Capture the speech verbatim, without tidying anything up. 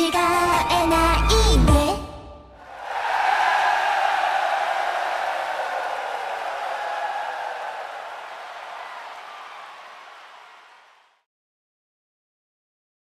違えない。